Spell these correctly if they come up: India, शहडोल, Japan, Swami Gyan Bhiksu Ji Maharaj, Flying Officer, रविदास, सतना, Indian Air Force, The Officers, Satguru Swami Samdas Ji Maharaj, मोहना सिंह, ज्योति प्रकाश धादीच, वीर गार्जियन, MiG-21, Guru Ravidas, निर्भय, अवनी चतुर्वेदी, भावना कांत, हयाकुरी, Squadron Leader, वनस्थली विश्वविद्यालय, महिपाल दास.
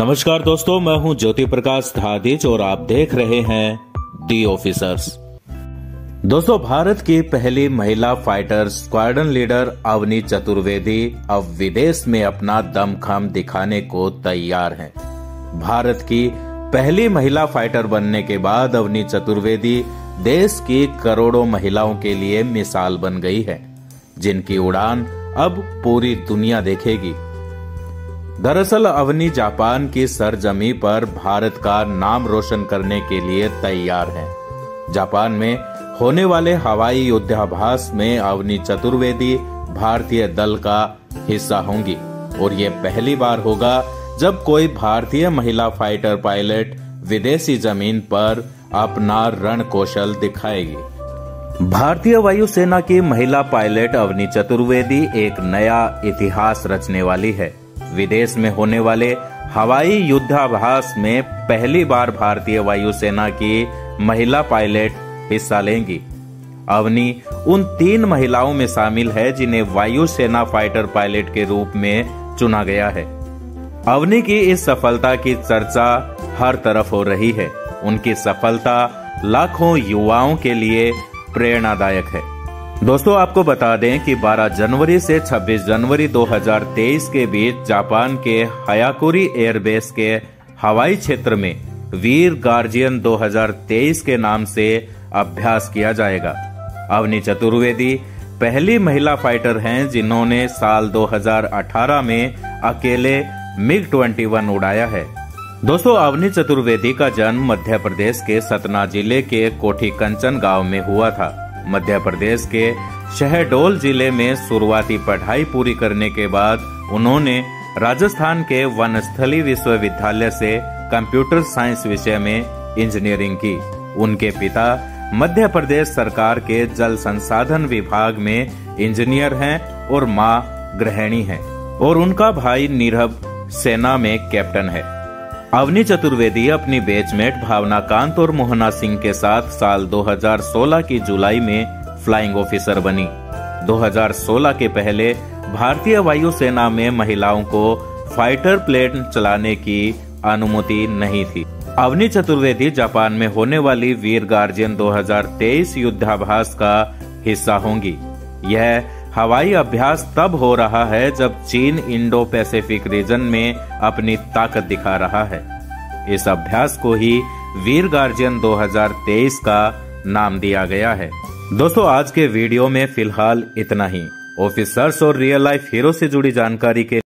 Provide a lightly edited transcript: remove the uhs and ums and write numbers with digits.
नमस्कार दोस्तों, मैं हूं ज्योति प्रकाश धादीच और आप देख रहे हैं दी ऑफिसर्स। दोस्तों, भारत की पहली महिला fighter squadron leader अवनी चतुर्वेदी अब विदेश में अपना दमखम दिखाने को तैयार हैं। भारत की पहली महिला फाइटर बनने के बाद अवनी चतुर्वेदी देश की करोड़ों महिलाओं के लिए मिसाल बन गई है, जिनकी उड़ान अब पूरी दुनिया देखेगी। दरअसल अवनी जापान की सरजमी पर भारत का नाम रोशन करने के लिए तैयार है। जापान में होने वाले हवाई युद्धाभ्यास में अवनी चतुर्वेदी भारतीय दल का हिस्सा होंगी और ये पहली बार होगा जब कोई भारतीय महिला फाइटर पायलट विदेशी जमीन पर अपना रण कौशल दिखाएगी। भारतीय वायुसेना की महिला पायलट अवनी चतुर्वेदी एक नया इतिहास रचने वाली है। विदेश में होने वाले हवाई युद्धाभ्यास में पहली बार भारतीय वायुसेना की महिला पायलट हिस्सा लेंगी। अवनी उन 3 महिलाओं में शामिल है जिन्हें वायुसेना फाइटर पायलट के रूप में चुना गया है। अवनी की इस सफलता की चर्चा हर तरफ हो रही है। उनकी सफलता लाखों युवाओं के लिए प्रेरणादायक है। दोस्तों, आपको बता दें कि 12 जनवरी से 26 जनवरी 2023 के बीच जापान के हयाकुरी एयरबेस के हवाई क्षेत्र में वीर गार्जियन 2023 के नाम से अभ्यास किया जाएगा। अवनी चतुर्वेदी पहली महिला फाइटर हैं जिन्होंने साल 2018 में अकेले MiG-21 उड़ाया है। दोस्तों, अवनी चतुर्वेदी का जन्म मध्य प्रदेश के सतना जिले के कोठी कंचन गाँव में हुआ था। मध्य प्रदेश के शहडोल जिले में शुरुआती पढ़ाई पूरी करने के बाद उन्होंने राजस्थान के वनस्थली विश्वविद्यालय से कंप्यूटर साइंस विषय में इंजीनियरिंग की। उनके पिता मध्य प्रदेश सरकार के जल संसाधन विभाग में इंजीनियर हैं और माँ गृहिणी हैं और उनका भाई निर्भय सेना में कैप्टन है। अवनी चतुर्वेदी अपनी बैचमेट भावना कांत और मोहना सिंह के साथ साल 2016 की जुलाई में फ्लाइंग ऑफिसर बनी। 2016 के पहले भारतीय वायुसेना में महिलाओं को फाइटर प्लेन चलाने की अनुमति नहीं थी। अवनी चतुर्वेदी जापान में होने वाली वीर गार्जियन 2023 युद्धाभ्यास का हिस्सा होंगी। यह हवाई अभ्यास तब हो रहा है जब चीन इंडो पैसिफिक रीजन में अपनी ताकत दिखा रहा है। इस अभ्यास को ही वीर गार्जियन 2023 का नाम दिया गया है। दोस्तों, आज के वीडियो में फिलहाल इतना ही। ऑफिसर्स और रियल लाइफ हीरो से जुड़ी जानकारी के